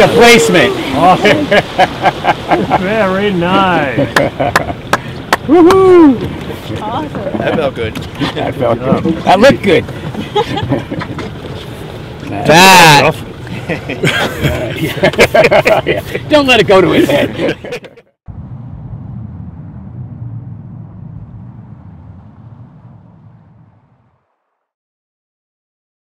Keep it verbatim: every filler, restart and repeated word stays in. a placement. Awesome. Very nice. Woohoo! Awesome. That felt good. That felt good. good. That looked good. That. Don't let it go to his head.